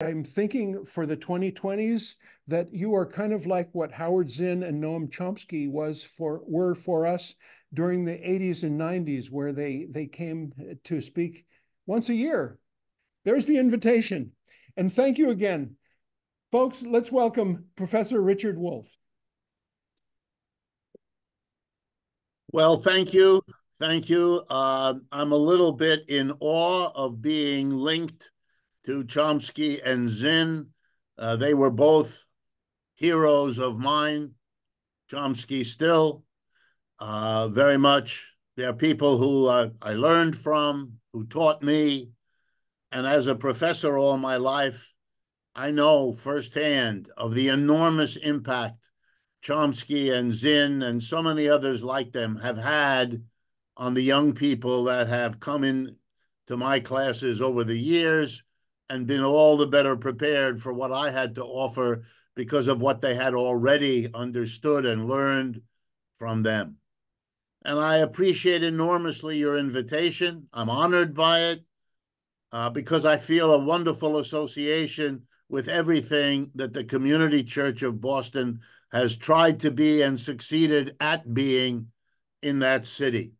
I'm thinking for the 2020s that you are kind of like what Howard Zinn and Noam Chomsky were for us during the 80s and 90s, where they came to speak once a year. There's the invitation. And thank you again. Folks, let's welcome Professor Richard Wolff. Well, thank you. Thank you. I'm a little bit in awe of being linked to Chomsky and Zinn. They were both heroes of mine. Chomsky still, very much. They're people who I learned from, who taught me. And as a professor all my life, I know firsthand of the enormous impact Chomsky and Zinn and so many others like them have had on the young people that have come in to my classes over the years, and been all the better prepared for what I had to offer because of what they had already understood and learned from them. And I appreciate enormously your invitation. I'm honored by it because I feel a wonderful association with everything that the Community Church of Boston has tried to be and succeeded at being in that city.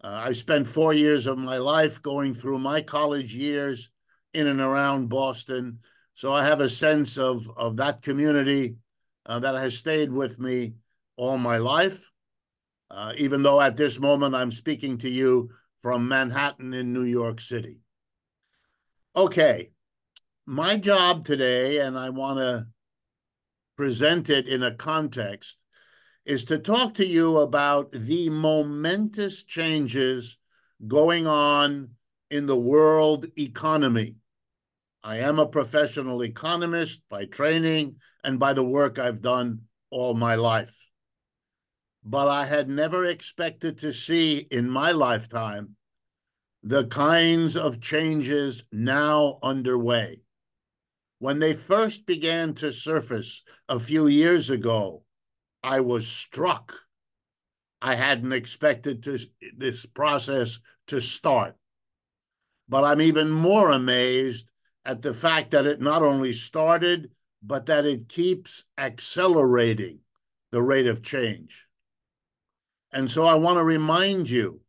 I spent 4 years of my life going through my college years in and around Boston. So I have a sense of that community that has stayed with me all my life, even though at this moment I'm speaking to you from Manhattan in New York City. Okay, my job today, and I want to present it in a context, is to talk to you about the momentous changes going on in the world economy. I am a professional economist by training and by the work I've done all my life. But I had never expected to see in my lifetime the kinds of changes now underway. When they first began to surface a few years ago, I was struck. I hadn't expected this process to start. But I'm even more amazed at the fact that it not only started, but that it keeps accelerating the rate of change. And so I want to remind you,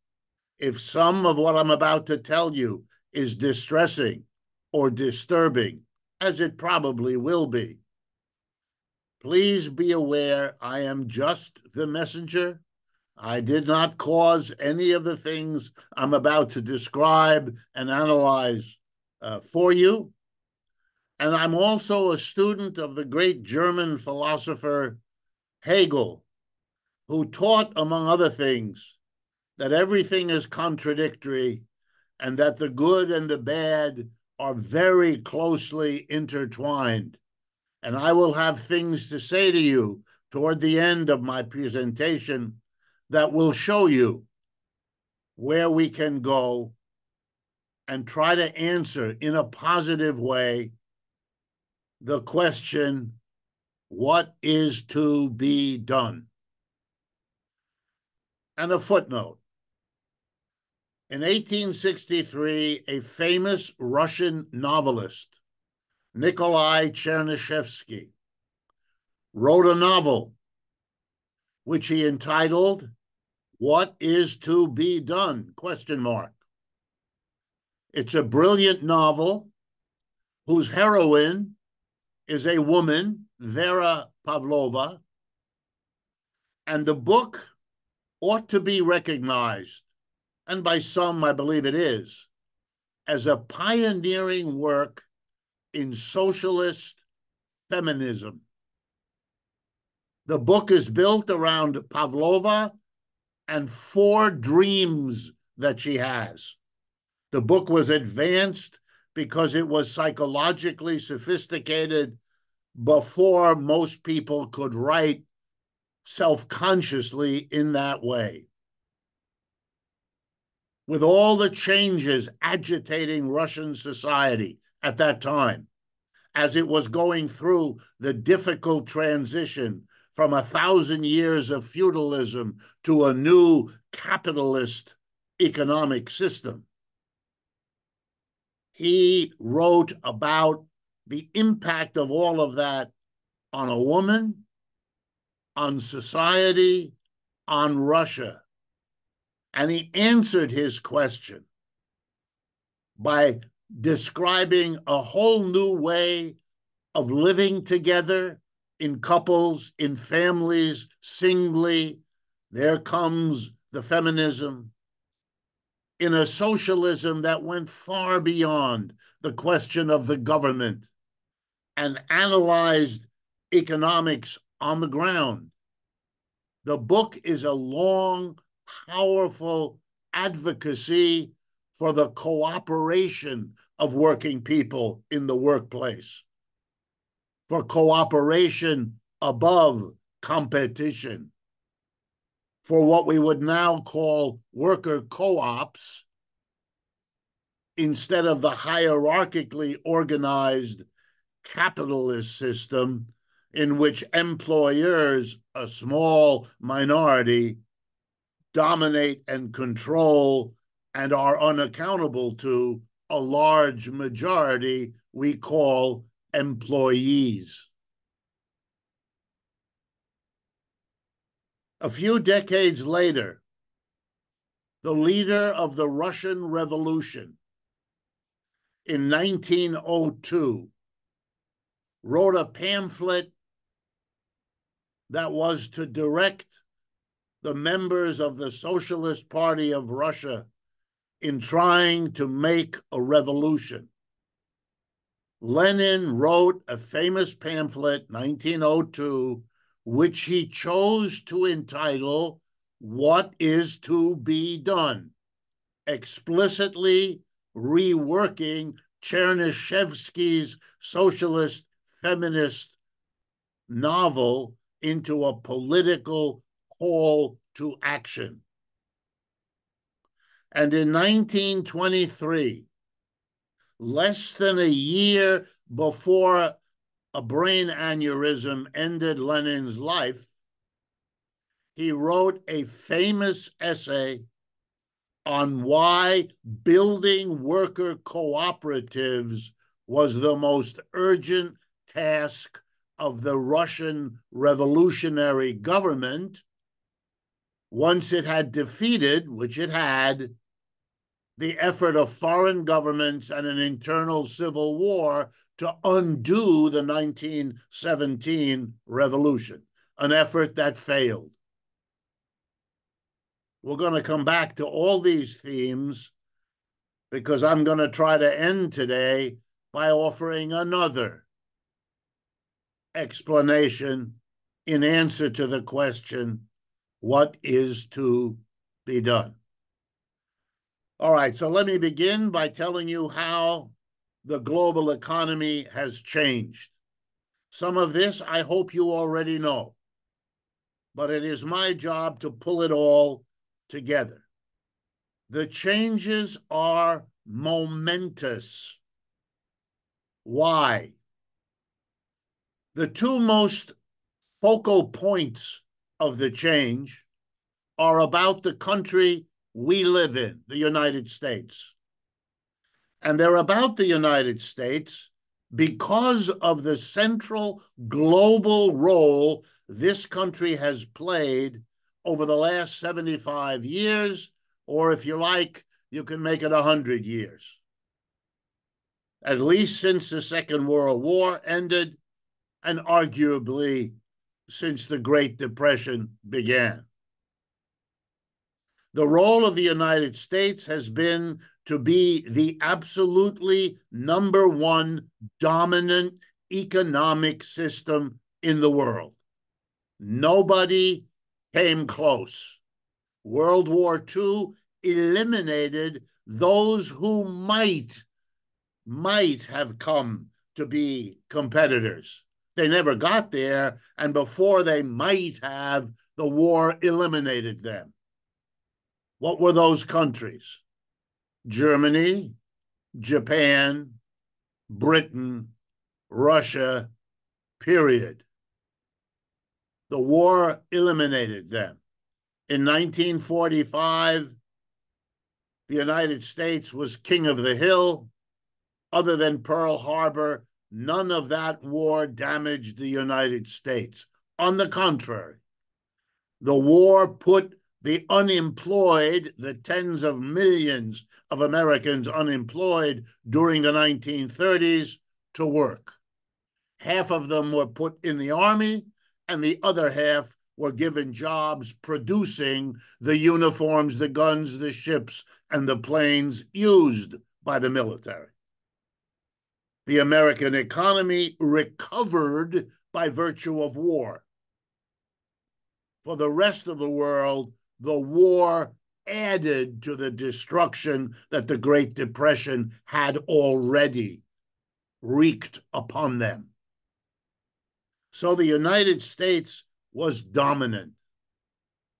if some of what I'm about to tell you is distressing or disturbing, as it probably will be, please be aware I am just the messenger. I did not cause any of the things I'm about to describe and analyze for you. And I'm also a student of the great German philosopher Hegel, who taught, among other things, that everything is contradictory and that the good and the bad are very closely intertwined. And I will have things to say to you toward the end of my presentation that will show you where we can go and try to answer in a positive way the question, what is to be done? And a footnote. In 1863, a famous Russian novelist, Nikolai Chernyshevsky, wrote a novel which he entitled, What is to be Done? It's a brilliant novel whose heroine is a woman, Vera Pavlova, and the book ought to be recognized, and by some I believe it is, as a pioneering work in socialist feminism. The book is built around Pavlova and 4 dreams that she has. The book was advanced because it was psychologically sophisticated before most people could write self-consciously in that way. With all the changes agitating Russian society at that time, as it was going through the difficult transition from 1,000 years of feudalism to a new capitalist economic system. He wrote about the impact of all of that on a woman, on society, on Russia. And he answered his question by describing a whole new way of living together in couples, in families, singly. There comes the feminism in a socialism that went far beyond the question of the government and analyzed economics on the ground. The book is a long, powerful advocacy for the cooperation of working people in the workplace, for cooperation above competition, for what we would now call worker co-ops instead of the hierarchically organized capitalist system in which employers, a small minority, dominate and control and are unaccountable to a large majority we call employees. A few decades later, the leader of the Russian Revolution in 1902 wrote a pamphlet that was to direct the members of the Socialist Party of Russia in trying to make a revolution. Lenin wrote a famous pamphlet, 1902, which he chose to entitle, "What is to be Done?" explicitly reworking Chernyshevsky's socialist feminist novel into a political call to action. And in 1923, less than a year before a brain aneurysm ended Lenin's life, he wrote a famous essay on why building worker cooperatives was the most urgent task of the Russian revolutionary government once it had defeated, which it had, the effort of foreign governments and an internal civil war to undo the 1917 revolution, an effort that failed. We're going to come back to all these themes because I'm going to try to end today by offering another explanation in answer to the question, what is to be done? All right, so let me begin by telling you how the global economy has changed. Some of this I hope you already know, but it is my job to pull it all together. The changes are momentous. Why? The two most focal points of the change are about the country we live in, the United States. And they're about the United States because of the central global role this country has played over the last 75 years, or if you like, you can make it 100 years. At least since the Second World War ended, and arguably since the Great Depression began. The role of the United States has been to be the absolutely number one dominant economic system in the world. Nobody came close. World War II eliminated those who might have come to be competitors. They never got there, and before they might have, the war eliminated them. What were those countries? Germany, Japan, Britain, Russia, period. The war eliminated them. In 1945, the United States was king of the hill. Other than Pearl Harbor None of that war damaged the United States. On the contrary, the war put the unemployed, the tens of millions of Americans unemployed during the 1930s, to work. Half of them were put in the army, and the other half were given jobs producing the uniforms, the guns, the ships, and the planes used by the military. The American economy recovered by virtue of war. For the rest of the world, the war added to the destruction that the Great Depression had already wreaked upon them. So the United States was dominant.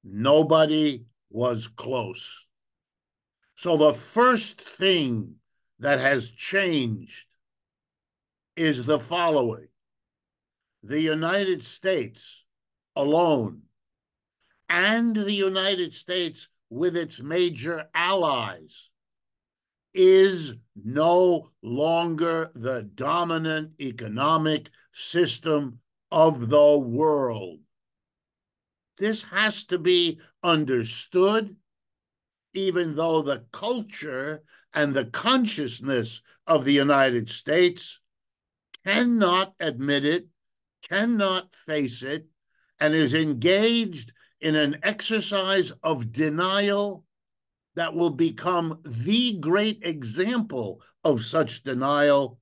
Nobody was close. So the first thing that has changed is the following. The United States alone, and the United States with its major allies, is no longer the dominant economic system of the world. This has to be understood, even though the culture and the consciousness of the United States cannot admit it, cannot face it, and is engaged in an exercise of denial that will become the great example of such denial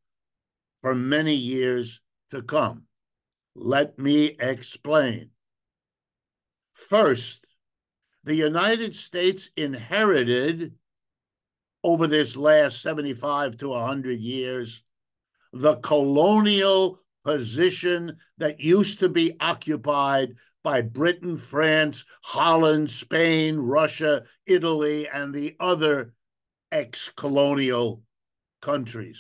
for many years to come. Let me explain. First, the United States inherited, over this last 75 to 100 years, the colonial position that used to be occupied by Britain, France, Holland, Spain, Russia, Italy, and the other ex-colonial countries.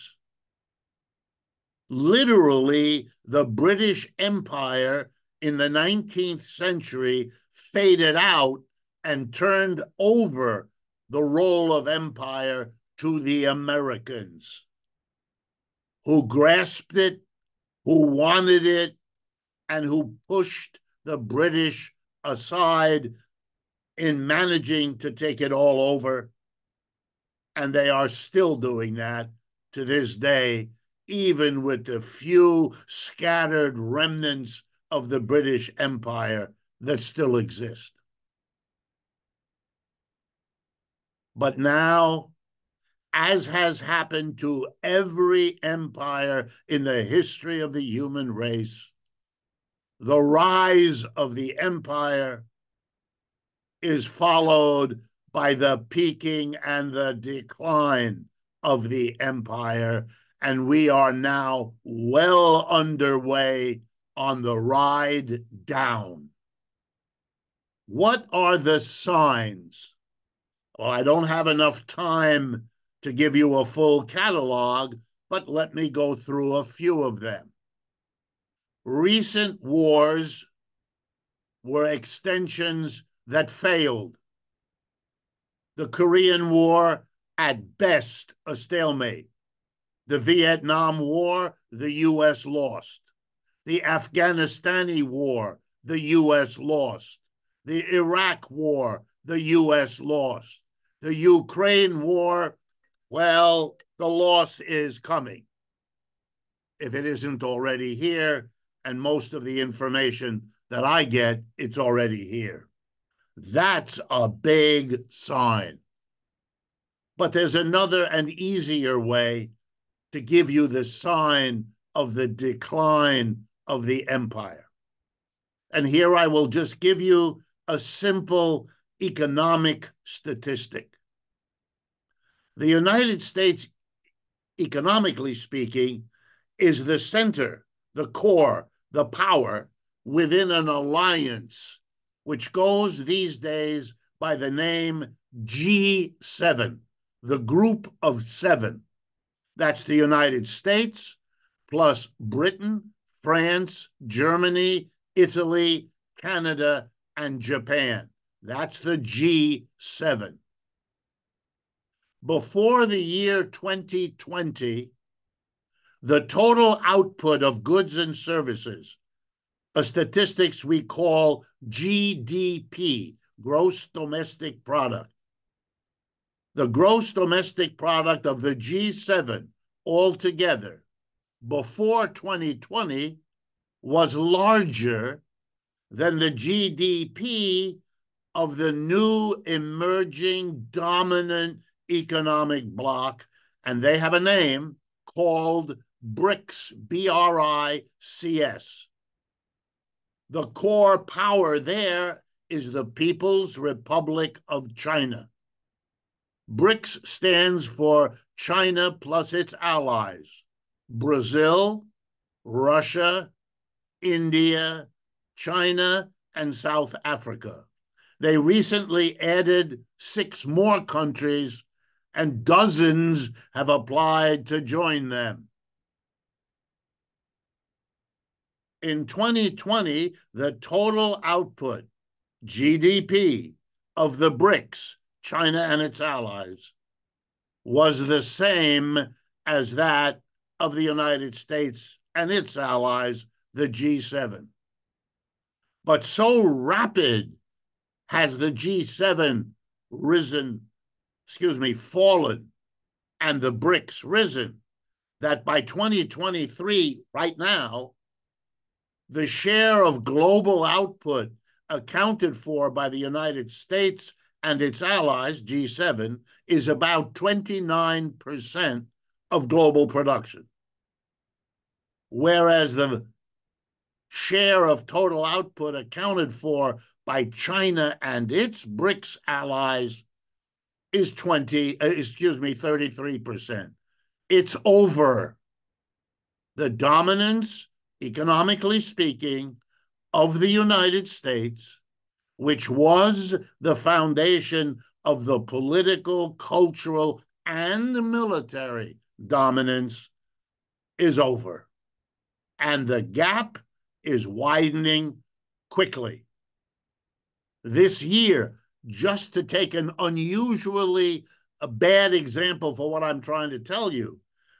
Literally, the British Empire in the 19th century faded out and turned over the role of empire to the Americans, who grasped it, who wanted it, and who pushed the British aside in managing to take it all over. And they are still doing that to this day, even with the few scattered remnants of the British Empire that still exist. But now, as has happened to every empire in the history of the human race, the rise of the empire is followed by the peaking and the decline of the empire, and we are now well underway on the ride down. What are the signs? Well, I don't have enough time to give you a full catalog, but let me go through a few of them. Recent wars were extensions that failed. The Korean War, at best, a stalemate. The Vietnam War, the U.S. lost. The Afghanistani War, the U.S. lost. The Iraq War, the U.S. lost. The Ukraine War, well, the loss is coming, if it isn't already here. And most of the information that I get, it's already here. That's a big sign. But there's another and easier way to give you the sign of the decline of the empire. And here I will just give you a simple economic statistic. The United States, economically speaking, is the center, the core, the power within an alliance, which goes these days by the name G7, the Group of Seven. That's the United States, plus Britain, France, Germany, Italy, Canada, and Japan. That's the G7. Before the year 2020, the total output of goods and services, a statistics we call GDP, gross domestic product. The gross domestic product of the G7 altogether before 2020 was larger than the GDP of the new emerging dominant economic bloc, and they have a name called BRICS, BRICS. The core power there is the People's Republic of China. BRICS stands for China plus its allies, Brazil, Russia, India, China, and South Africa. They recently added 6 more countries, and dozens have applied to join them. In 2020, the total output, GDP, of the BRICS, China and its allies, was the same as that of the United States and its allies, the G7. But so rapid has the G7 fallen, and the BRICS risen, that by 2023, right now, the share of global output accounted for by the United States and its allies, G7, is about 29% of global production. Whereas the share of total output accounted for by China and its BRICS allies is 33%. It's over. The dominance, economically speaking, of the United States, which was the foundation of the political, cultural, and military dominance, is over. And the gap is widening quickly. This year, just to take an unusually bad example for what I'm trying to tell you,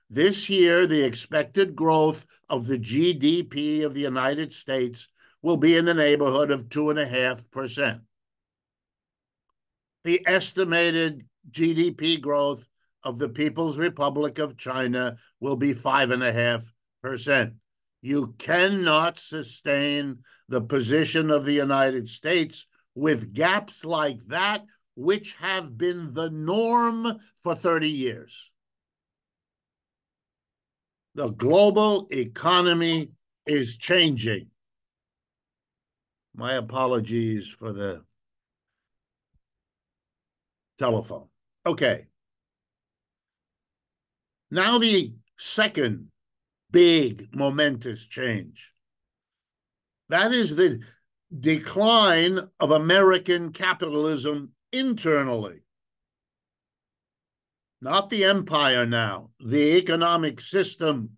this year, the expected growth of the GDP of the United States will be in the neighborhood of 2.5%. The estimated GDP growth of the People's Republic of China will be 5.5%. You cannot sustain the position of the United States with gaps like that, which have been the norm for 30 years. The global economy is changing. My apologies for the telephone. Okay. Now the second big momentous change. That is the decline of American capitalism internally. Not the empire now, the economic system.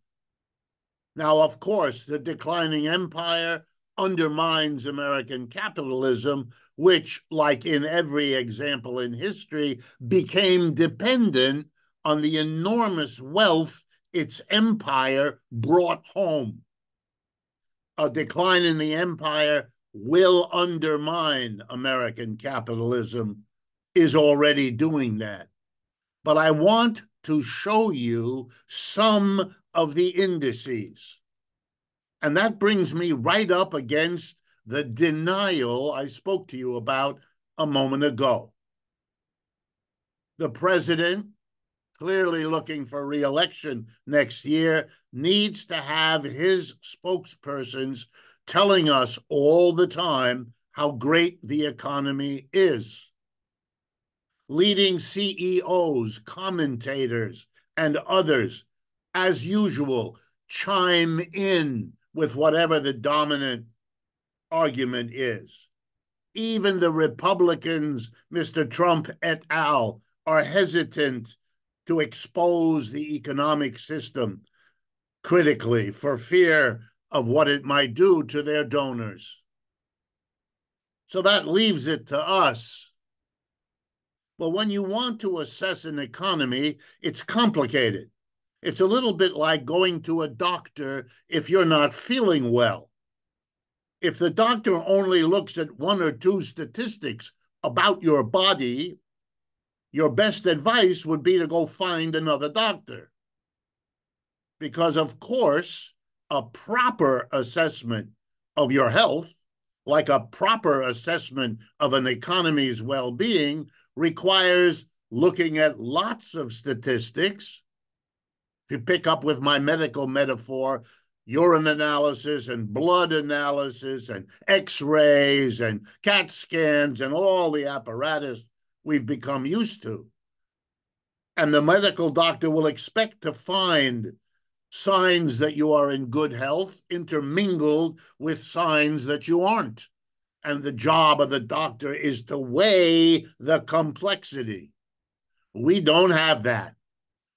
Now, of course, the declining empire undermines American capitalism, which, like in every example in history, became dependent on the enormous wealth its empire brought home. A decline in the empire will undermine American capitalism, is already doing that. But I want to show you some of the indices. And that brings me right up against the denial I spoke to you about a moment ago. The president, clearly looking for re-election next year, needs to have his spokespersons telling us all the time how great the economy is. Leading CEOs, commentators, and others, as usual, chime in with whatever the dominant argument is. Even the Republicans, Mr. Trump et al., are hesitant to expose the economic system critically for fear of what it might do to their donors. So that leaves it to us. But when you want to assess an economy, it's complicated. It's a little bit like going to a doctor if you're not feeling well. If the doctor only looks at one or two statistics about your body, your best advice would be to go find another doctor. Because, of course, a proper assessment of your health, like a proper assessment of an economy's well-being, requires looking at lots of statistics. To pick up with my medical metaphor, urine analysis and blood analysis and x-rays and CAT scans and all the apparatus we've become used to. And the medical doctor will expect to find signs that you are in good health intermingled with signs that you aren't. And the job of the doctor is to weigh the complexity. We don't have that.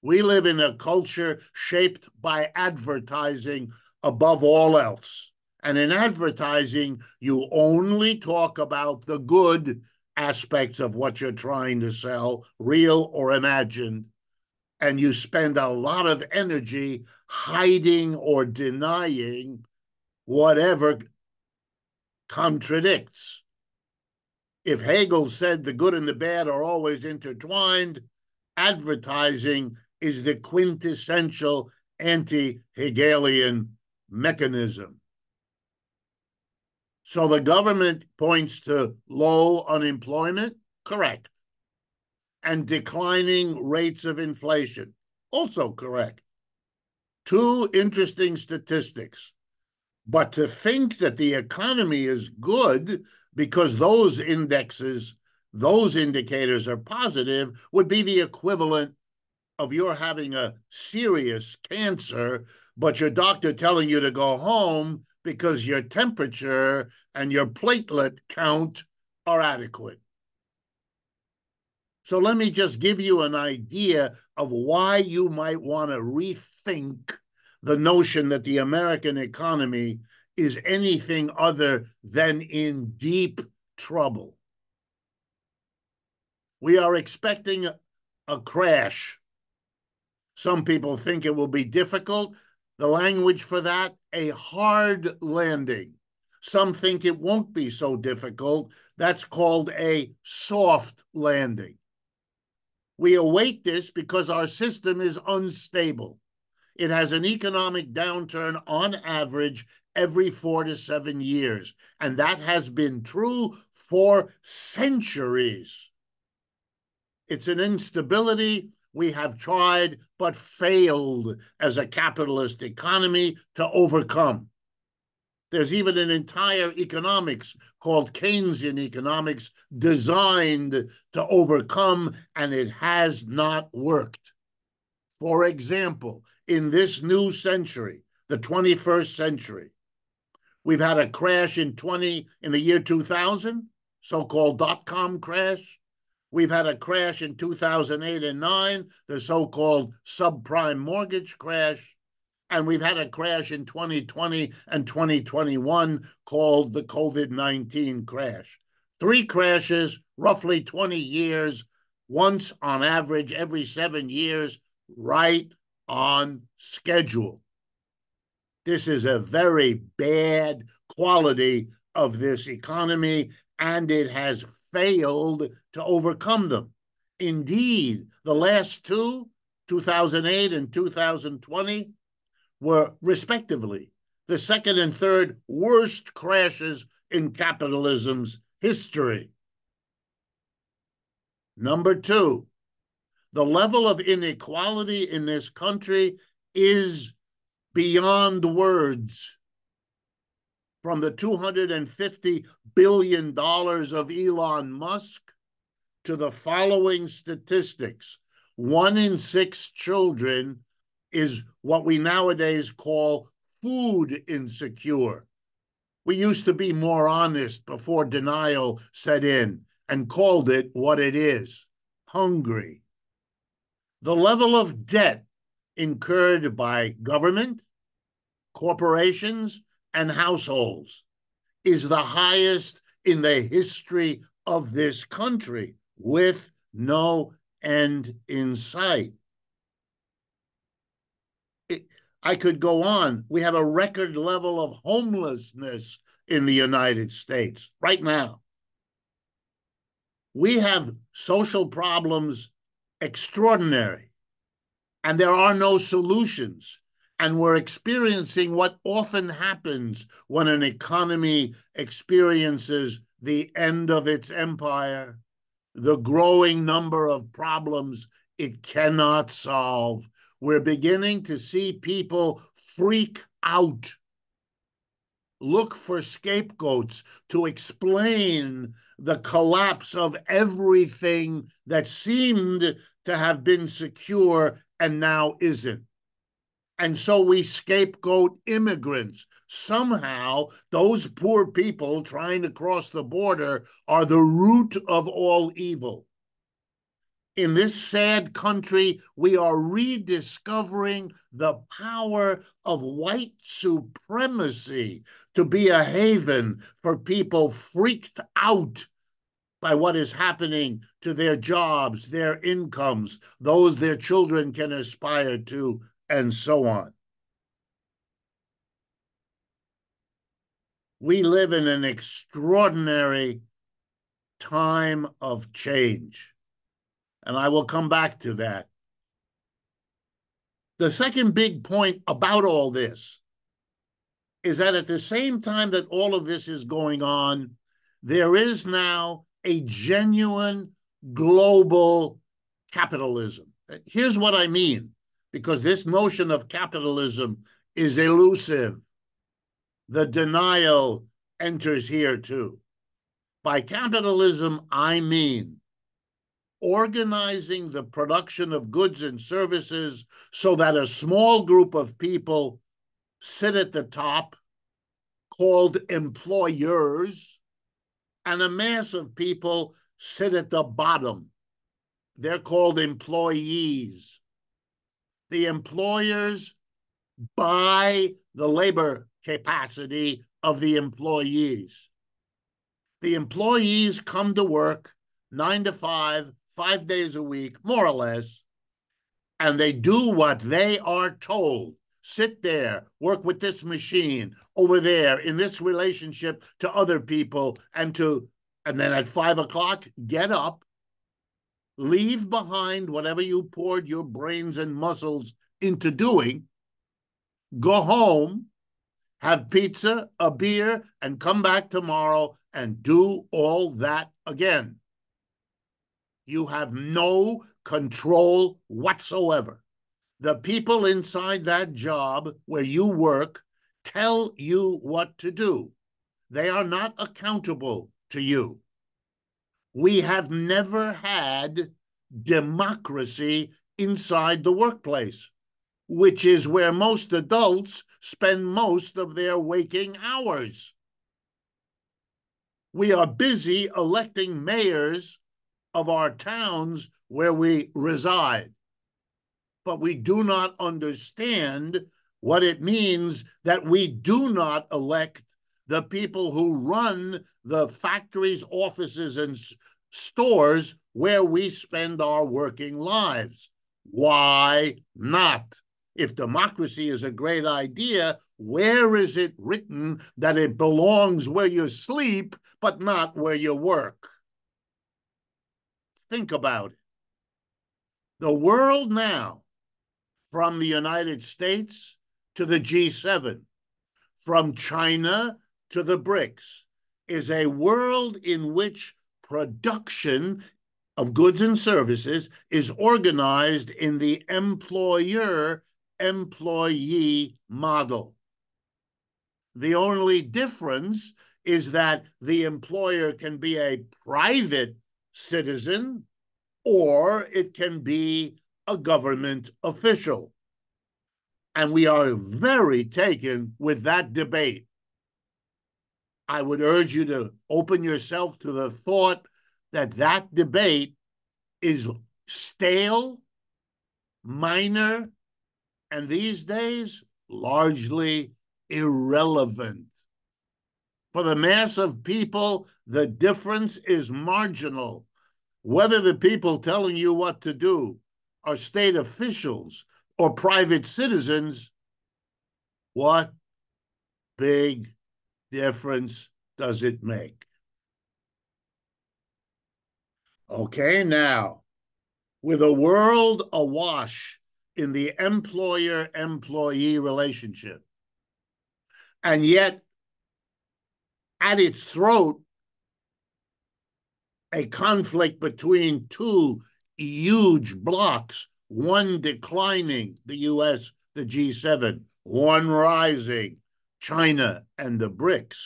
We live in a culture shaped by advertising above all else. And in advertising, you only talk about the good aspects of what you're trying to sell, real or imagined. And you spend a lot of energy hiding or denying whatever contradicts. If Hegel said the good and the bad are always intertwined, advertising is the quintessential anti-Hegelian mechanism. So the government points to low unemployment, correct, and declining rates of inflation, also correct. Two interesting statistics. But to think that the economy is good because those indexes, those indicators are positive, would be the equivalent of your having a serious cancer, but your doctor telling you to go home because your temperature and your platelet count are adequate. So let me just give you an idea of why you might want to rethink the notion that the American economy is anything other than in deep trouble. We are expecting a crash. Some people think it will be difficult. The language for that, a hard landing. Some think it won't be so difficult. That's called a soft landing. We await this because our system is unstable. It has an economic downturn on average every 4 to 7 years. And that has been true for centuries. It's an instability we have tried but failed as a capitalist economy to overcome. There's even an entire economics called Keynesian economics designed to overcome, and it has not worked. For example, in this new century, the 21st century, we've had a crash in the year 2000, so-called dot-com crash. We've had a crash in 2008 and 9, the so-called subprime mortgage crash. And we've had a crash in 2020 and 2021 called the COVID-19 crash. 3 crashes, roughly 20 years, once on average every 7 years, right on schedule. This is a very bad quality of this economy, and it has failed to overcome them. Indeed, the last two, 2008 and 2020, were respectively the second and third worst crashes in capitalism's history. Number 2, the level of inequality in this country is beyond words. From the $250 billion of Elon Musk to the following statistics. 1 in 6 children is what we nowadays call food insecure. We used to be more honest before denial set in and called it what it is, hungry. The level of debt incurred by government, corporations, and households is the highest in the history of this country, with no end in sight. I could go on. We have a record level of homelessness in the United States right now. We have social problems extraordinary, and there are no solutions. And we're experiencing what often happens when an economy experiences the end of its empire, the growing number of problems it cannot solve. We're beginning to see people freak out, look for scapegoats to explain the collapse of everything that seemed to have been secure and now isn't. And so we scapegoat immigrants. Somehow, those poor people trying to cross the border are the root of all evil. In this sad country, we are rediscovering the power of white supremacy to be a haven for people freaked out by what is happening to their jobs, their incomes, those their children can aspire to, and so on. We live in an extraordinary time of change, and I will come back to that. The second big point about all this is that at the same time that all of this is going on, there is now a genuine global capitalism. Here's what I mean, because this notion of capitalism is elusive. The denial enters here too. By capitalism, I mean organizing the production of goods and services so that a small group of people sit at the top, called employers, and a mass of people sit at the bottom. They're called employees. The employers buy the labor capacity of the employees. The employees come to work 9 to 5, 5 days a week, more or less, and they do what they are told. Sit there, work with this machine over there in this relationship to other people, and then at 5 o'clock, get up, leave behind whatever you poured your brains and muscles into doing, go home, have pizza, a beer, and come back tomorrow and do all that again. You have no control whatsoever. The people inside that job where you work tell you what to do. They are not accountable to you. We have never had democracy inside the workplace, which is where most adults spend most of their waking hours. We are busy electing mayors of our towns where we reside, but we do not understand what it means that we do not elect the people who run the factories, offices, and stores where we spend our working lives. Why not? If democracy is a great idea, where is it written that it belongs where you sleep, but not where you work? Think about it. The world now, from the United States to the G7, from China to the BRICS, is a world in which production of goods and services is organized in the employer-employee model. The only difference is that the employer can be a private citizen or it can be a government official. And we are very taken with that debate. I would urge you to open yourself to the thought that that debate is stale, minor, and these days largely irrelevant. For the mass of people, the difference is marginal. Whether the people telling you what to do are state officials or private citizens What big difference does it make? Okay, now, with a world awash in the employer-employee relationship, and yet at its throat, a conflict between two huge blocks, one declining, the US, the G7, one rising, China and the BRICS.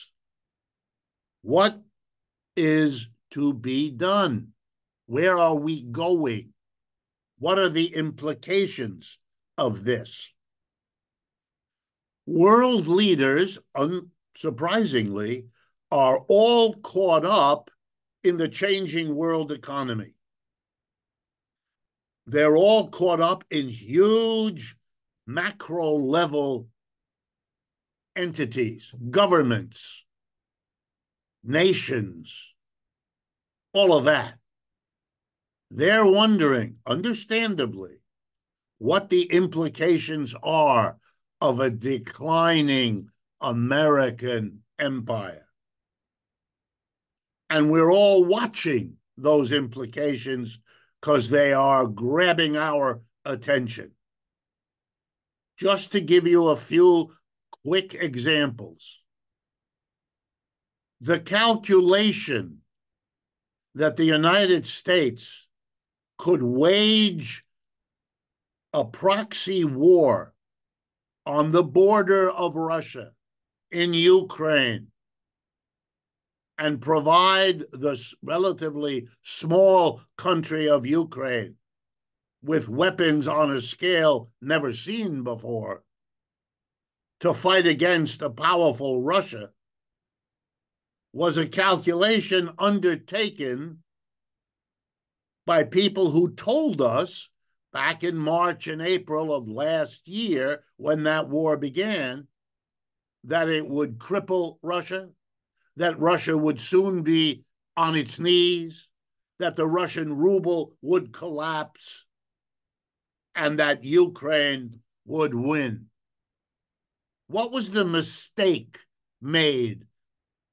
What is to be done? Where are we going? What are the implications of this? World leaders, unsurprisingly, are all caught up in the changing world economy. They're all caught up in huge macro-level entities, governments, nations, all of that. They're wondering, understandably, what the implications are of a declining American empire. And we're all watching those implications because they are grabbing our attention. Just to give you a few quick examples, the calculation that the United States could wage a proxy war on the border of Russia in Ukraine and provide the relatively small country of Ukraine with weapons on a scale never seen before to fight against a powerful Russia was a calculation undertaken by people who told us back in March and April of last year when that war began that it would cripple Russia, that Russia would soon be on its knees, that the Russian ruble would collapse, and that Ukraine would win. What was the mistake made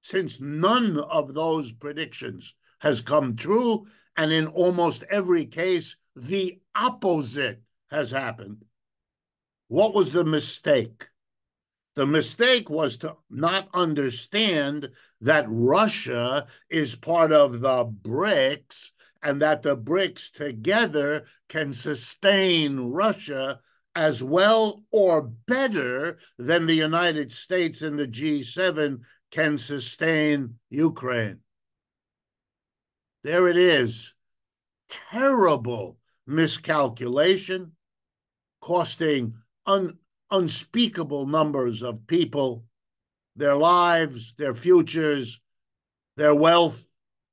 since none of those predictions has come true, and in almost every case, the opposite has happened? What was the mistake? The mistake was to not understand that Russia is part of the BRICS and that the BRICS together can sustain Russia as well or better than the United States and the G7 can sustain Ukraine. There it is. Terrible miscalculation, costing unspeakable numbers of people, their lives, their futures, their wealth,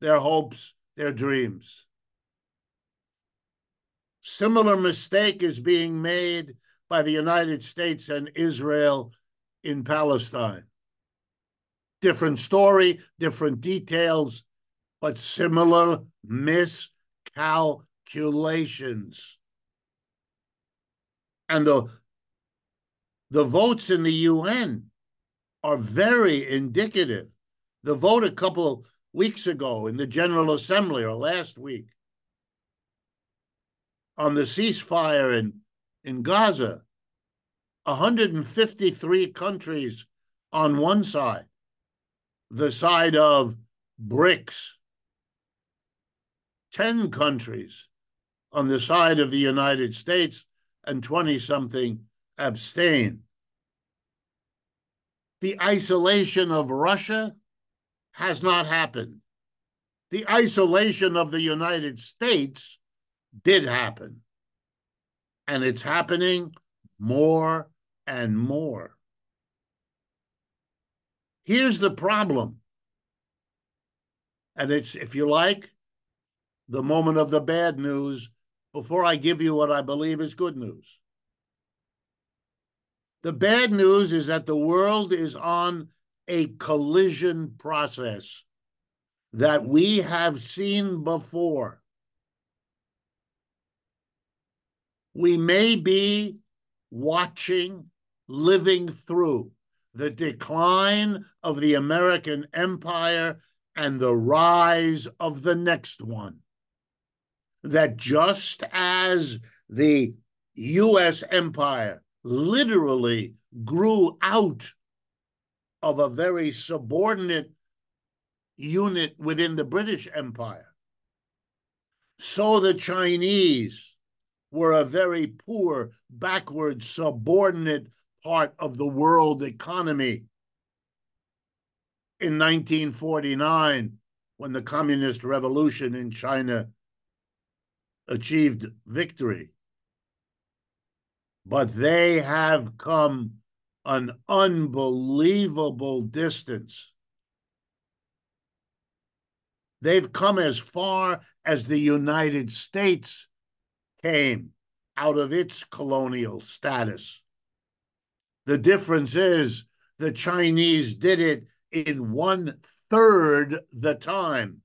their hopes, their dreams. Similar mistake is being made by the United States and Israel in Palestine. Different story, different details, but similar miscalculations. And the votes in the UN are very indicative. The vote a couple weeks ago in the General Assembly, or last week, on the ceasefire in Gaza, 153 countries on one side, the side of BRICS, 10 countries on the side of the United States, and 20-something abstain. The isolation of Russia has not happened. The isolation of the United States did happen. And it's happening more and more. Here's the problem. And it's, if you like, the moment of the bad news before I give you what I believe is good news. The bad news is that the world is on a collision process that we have seen before. We may be watching living through the decline of the American empire and the rise of the next one. That just as the U.S. empire literally grew out of a very subordinate unit within the British Empire, so the Chinese were a very poor, backward, subordinate part of the world economy. In 1949, when the Communist Revolution in China achieved victory, but they have come an unbelievable distance. They've come as far as the United States came out of its colonial status. The difference is the Chinese did it in 1/3 the time,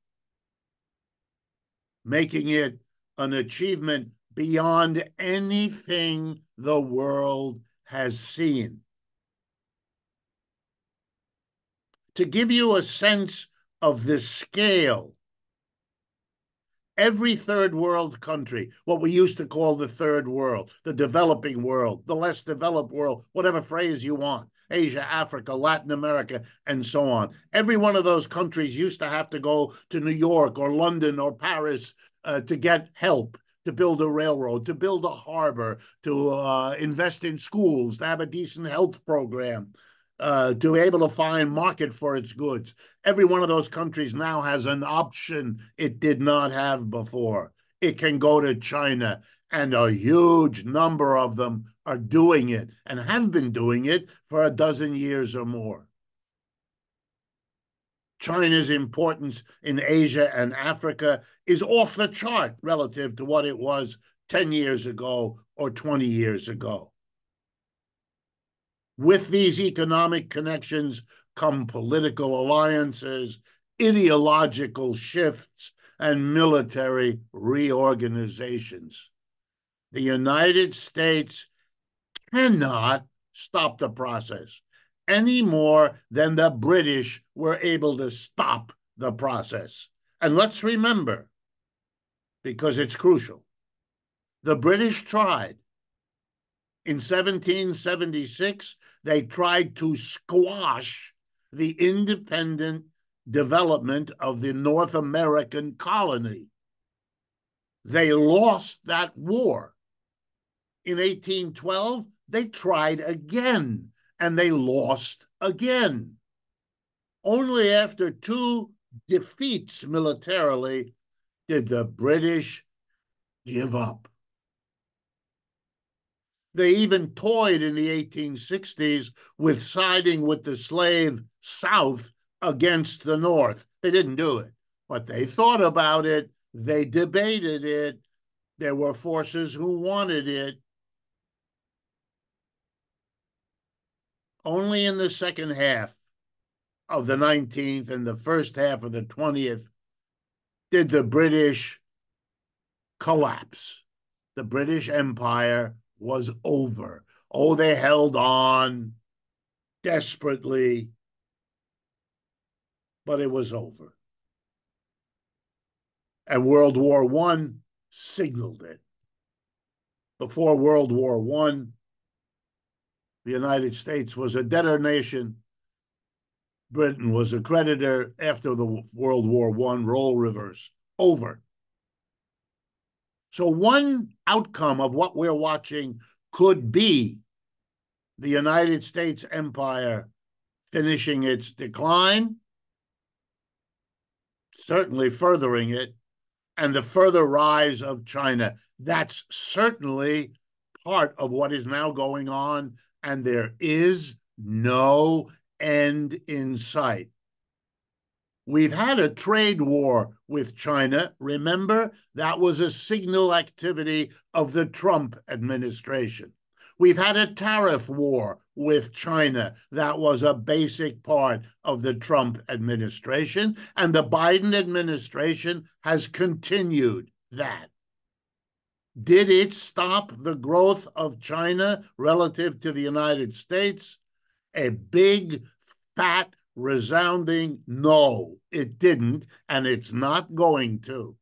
making it an achievement beyond anything the world has seen. To give you a sense of the scale, every third world country, what we used to call the third world, the developing world, the less developed world, whatever phrase you want, Asia, Africa, Latin America, and so on. Every one of those countries used to have to go to New York or London or Paris to get help, to build a railroad, to build a harbor, to invest in schools, to have a decent health program, to be able to find market for its goods. Every one of those countries now has an option it did not have before. It can go to China, and a huge number of them are doing it and have been doing it for a dozen years or more. China's importance in Asia and Africa is off the chart relative to what it was 10 years ago or 20 years ago. With these economic connections come political alliances, ideological shifts, and military reorganizations. The United States cannot stop the process any more than the British were able to stop the process. And let's remember, because it's crucial, the British tried. In 1776, they tried to squash the independent development of the North American colony. They lost that war. In 1812, they tried again, and they lost again. Only after two defeats militarily did the British give up. They even toyed in the 1860s with siding with the slave South against the North. They didn't do it, but they thought about it. They debated it. There were forces who wanted it. Only in the second half of the 19th and the first half of the 20th did the British collapse. The British Empire was over. Oh, they held on desperately, but it was over. And World War I signaled it. Before World War I, the United States was a debtor nation. Britain was a creditor. After the World War I, role reverse, over. So one outcome of what we're watching could be the United States empire finishing its decline, certainly furthering it, and the further rise of China. That's certainly part of what is now going on, and there is no end in sight. We've had a trade war with China. Remember, that was a signal activity of the Trump administration. We've had a tariff war with China. That was a basic part of the Trump administration. And the Biden administration has continued that. Did it stop the growth of China relative to the United States? A big, fat, resounding no. It didn't, and it's not going to.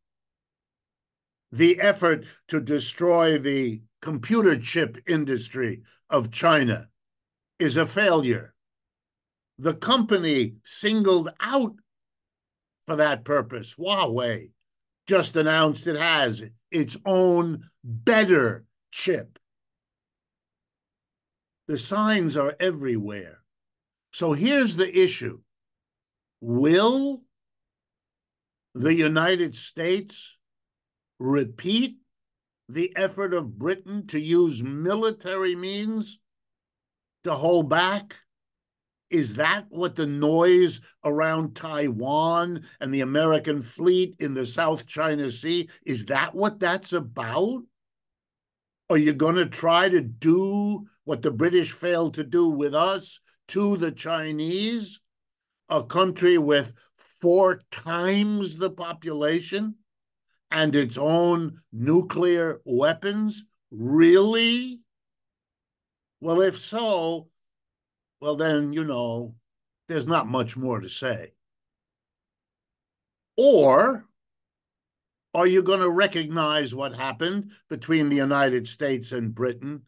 The effort to destroy the computer chip industry of China is a failure. The company singled out for that purpose, Huawei, just announced it has its own better chip. The signs are everywhere. So here's the issue. Will the United States repeat the effort of Britain to use military means to hold back? Is that what the noise around Taiwan and the American fleet in the South China Sea, is that what that's about? Are you going to try to do what the British failed to do with us to the Chinese, a country with 4 times the population and its own nuclear weapons? Really? Well, if so, well, then, you know, there's not much more to say. Or are you going to recognize what happened between the United States and Britain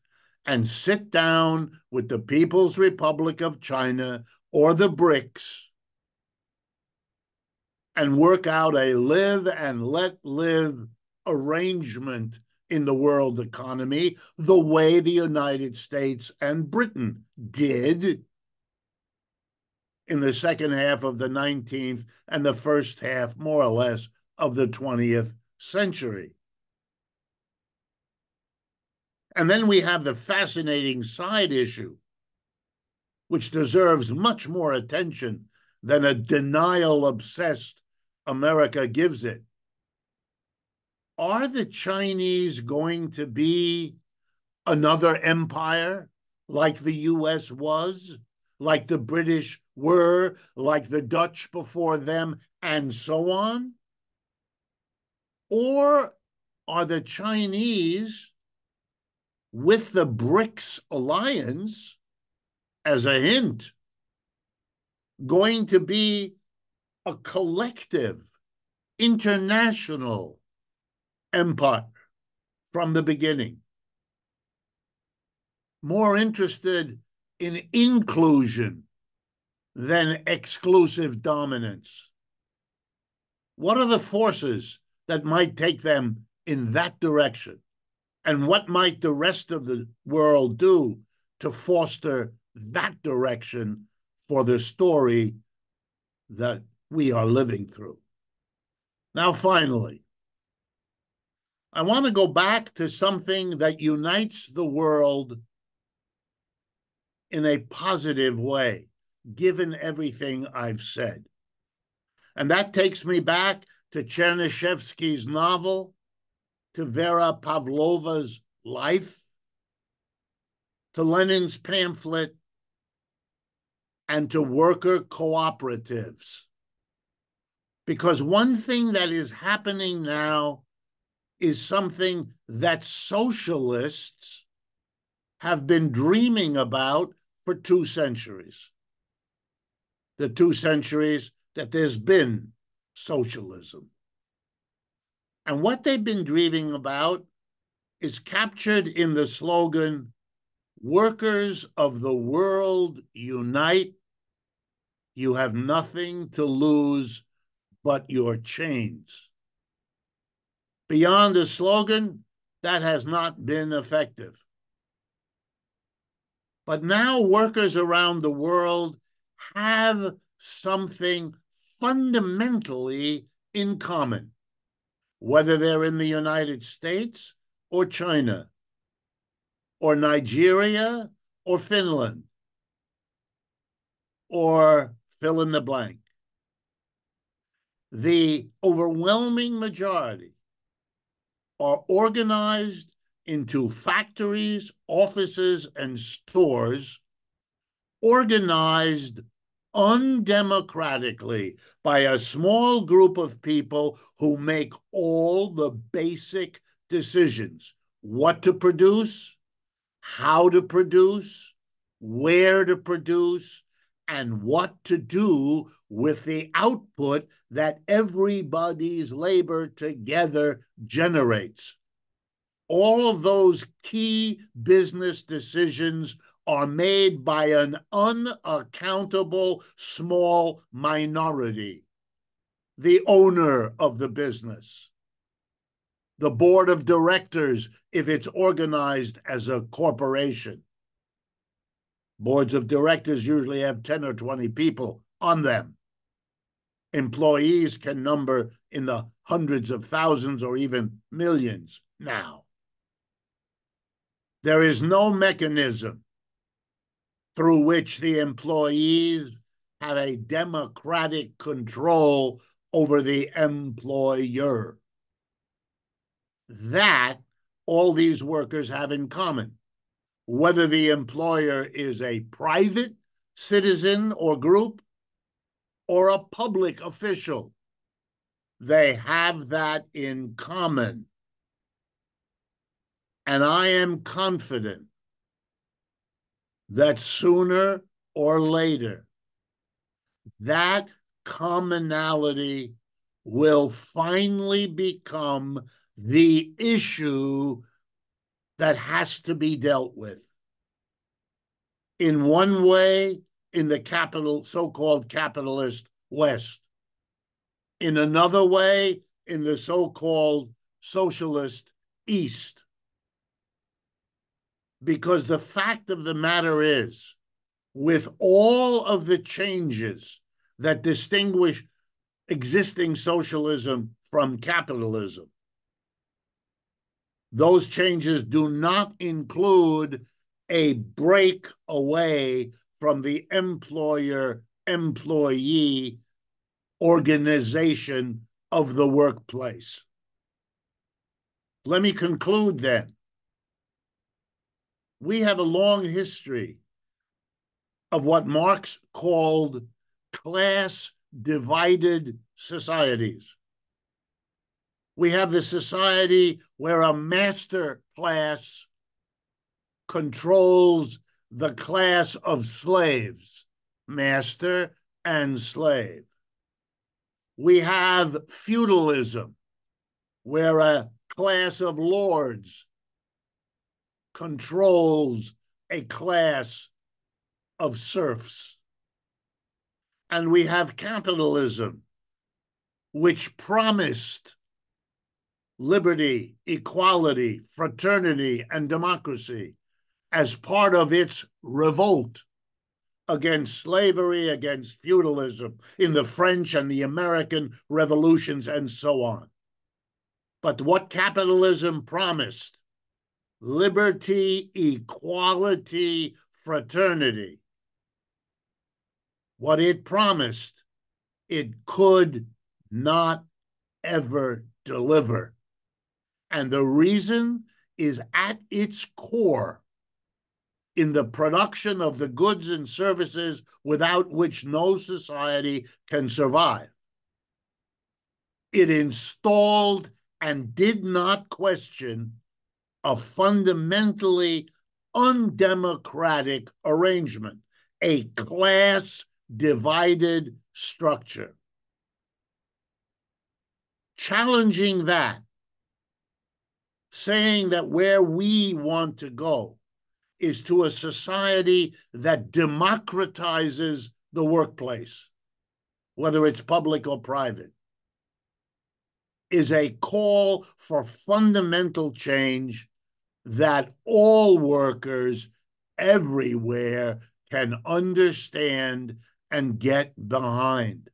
and sit down with the People's Republic of China or the BRICS and work out a live and let live arrangement in the world economy the way the United States and Britain did in the second half of the 19th and the first half, more or less, of the 20th century? And then we have the fascinating side issue, which deserves much more attention than a denial-obsessed America gives it. Are the Chinese going to be another empire like the U.S. was, like the British were, like the Dutch before them, and so on? Or are the Chinese, with the BRICS alliance, as a hint, going to be a collective, international empire from the beginning, more interested in inclusion than exclusive dominance? What are the forces that might take them in that direction? And what might the rest of the world do to foster that direction for the story that we are living through? Now, finally, I want to go back to something that unites the world in a positive way, given everything I've said. And that takes me back to Chernyshevsky's novel, to Vera Pavlova's life, to Lenin's pamphlet, and to worker cooperatives. Because one thing that is happening now is something that socialists have been dreaming about for 2 centuries. The 2 centuries that there's been socialism. And what they've been dreaming about is captured in the slogan, "Workers of the world unite. You have nothing to lose but your chains." Beyond the slogan, that has not been effective. But now workers around the world have something fundamentally in common, whether they're in the United States or China or Nigeria or Finland or fill in the blank. The overwhelming majority are organized into factories, offices, and stores, organized undemocratically by a small group of people who make all the basic decisions: what to produce, how to produce, where to produce, and what to do with the output that everybody's labor together generates. All of those key business decisions are made by an unaccountable small minority, the owner of the business, the board of directors, if it's organized as a corporation. Boards of directors usually have 10 or 20 people on them. Employees can number in the hundreds of thousands or even millions now. There is no mechanism through which the employees have a democratic control over the employer. That all these workers have in common. Whether the employer is a private citizen or group or a public official, they have that in common. And I am confident that sooner or later, that commonality will finally become the issue that has to be dealt with. In one way, in the so-called capitalist West. In another way, in the so-called socialist East. Because the fact of the matter is, with all of the changes that distinguish existing socialism from capitalism, those changes do not include a break away from the employer-employee organization of the workplace. Let me conclude then. We have a long history of what Marx called class-divided societies. We have the society where a master class controls the class of slaves, master and slave. We have feudalism, where a class of lords controls a class of serfs. And we have capitalism, which promised liberty, equality, fraternity, and democracy as part of its revolt against slavery, against feudalism, in the French and the American revolutions, and so on. But what capitalism promised, liberty, equality, fraternity, what it promised, it could not ever deliver. And the reason is at its core in the production of the goods and services without which no society can survive. It installed and did not question a fundamentally undemocratic arrangement, a class-divided structure. Challenging that, saying that where we want to go is to a society that democratizes the workplace, whether it's public or private, is a call for fundamental change that all workers everywhere can understand and get behind.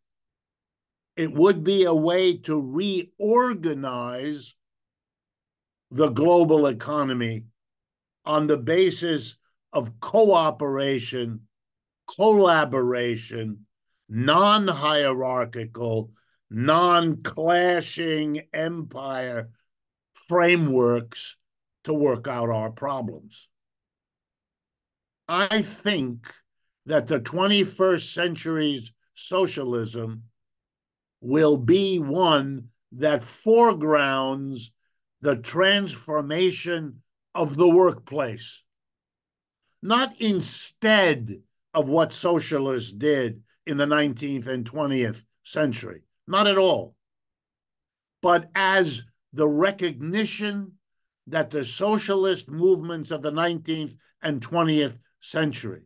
It would be a way to reorganize the global economy on the basis of cooperation, collaboration, non-hierarchical, non-clashing empire frameworks to work out our problems. I think that the 21st century's socialism will be one that foregrounds the transformation of the workplace, not instead of what socialists did in the 19th and 20th century, not at all, but as the recognition that the socialist movements of the 19th and 20th century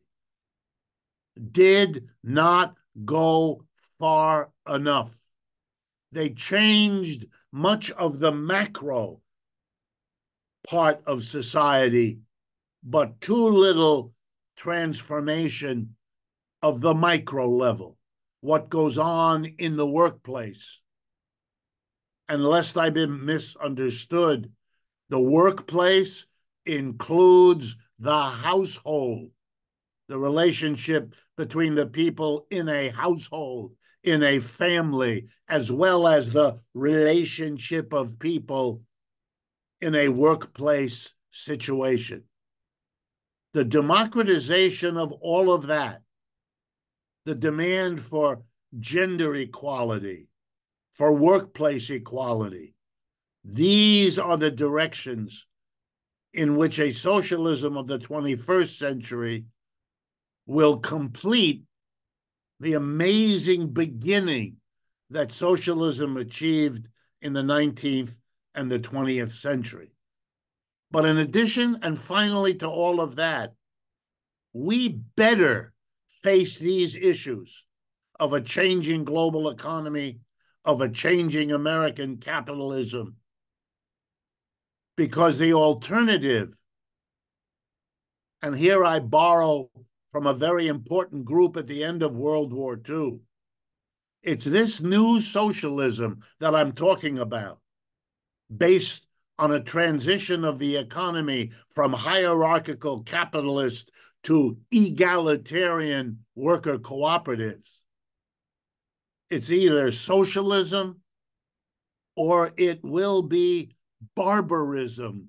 did not go far enough. They changed much of the macro part of society, but too little transformation of the micro level, what goes on in the workplace. And lest I've been misunderstood, the workplace includes the household, the relationship between the people in a household, in a family, as well as the relationship of people in a workplace situation. The democratization of all of that, the demand for gender equality, for workplace equality, these are the directions in which a socialism of the 21st century will complete the amazing beginning that socialism achieved in the 19th and the 20th century. But in addition, and finally to all of that, we better face these issues of a changing global economy, of a changing American capitalism, because the alternative, and here I borrow from a very important group at the end of World War II. It's this new socialism that I'm talking about, based on a transition of the economy from hierarchical capitalist to egalitarian worker cooperatives. It's either socialism or it will be barbarism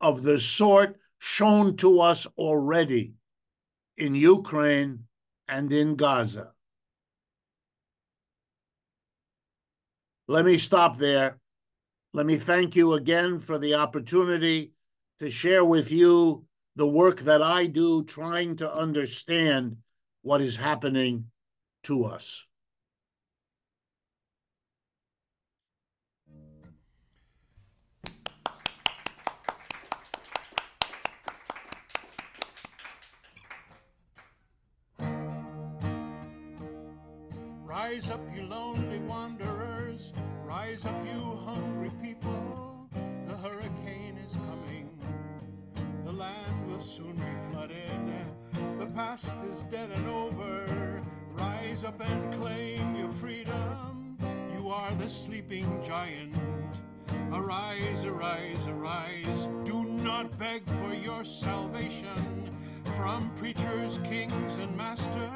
of the sort shown to us already in Ukraine and in Gaza. Let me stop there. Let me thank you again for the opportunity to share with you the work that I do trying to understand what is happening to us. Rise up, you lonely wanderers. Rise up, you hungry people. The hurricane is coming. The land will soon be flooded. The past is dead and over. Rise up and claim your freedom. You are the sleeping giant. Arise, arise, arise. Do not beg for your salvation from preachers, kings, and masters.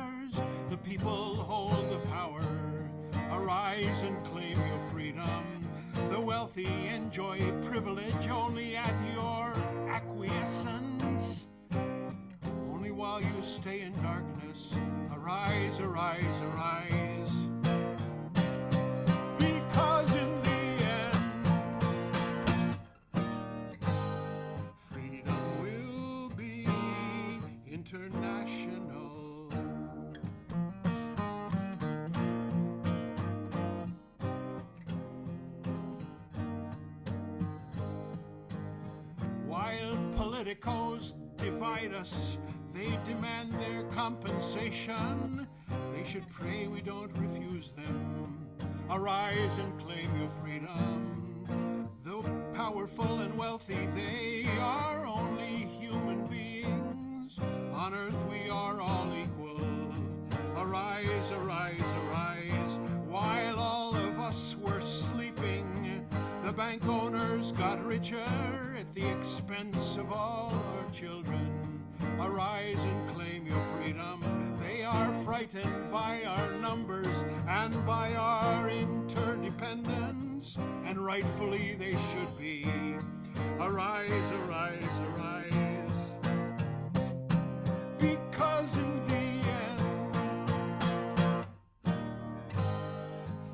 The people hold the power. Arise and claim your freedom. The wealthy enjoy privilege only at your acquiescence, only while you stay in darkness. Arise, arise, arise. Because in the end, freedom will be international. Politicos divide us. They demand their compensation. They should pray we don't refuse them. Arise and claim your freedom. Though powerful and wealthy, they are only human beings. On earth we are all equal. Arise, arise, arise. While all of us were sleeping, the bank owners got richer the expense of all our children. Arise and claim your freedom. They are frightened by our numbers and by our interdependence, and rightfully they should be. Arise, arise, arise. Because in the end,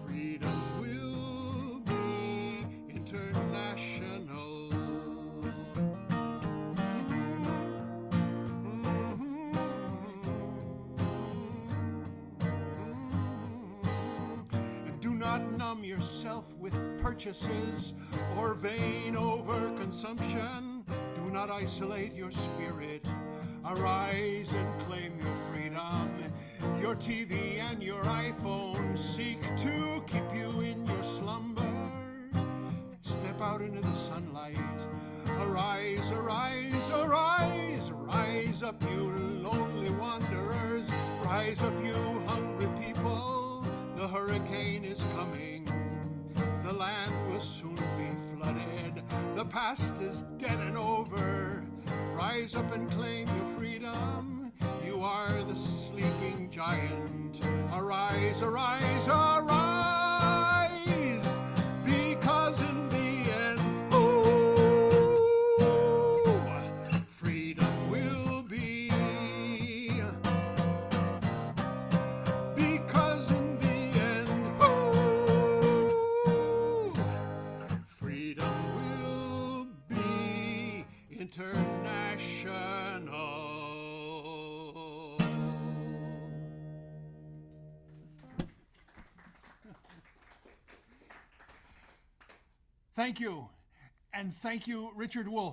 freedom will be international. not numb yourself with purchases or vain overconsumption. Do not isolate your spirit. Arise and claim your freedom. Your TV and your iPhone seek to keep you in your slumber. Step out into the sunlight. Arise, arise, arise. Rise up, you lonely wanderers. Rise up, you hungry people. The hurricane is coming. The land will soon be flooded. The past is dead and over. Rise up and claim your freedom. You are the sleeping giant. Arise, arise, arise. Because in the end, oh, freedom will be. Because in the end, oh, freedom will be international. Thank you, and thank you, Richard Wolff.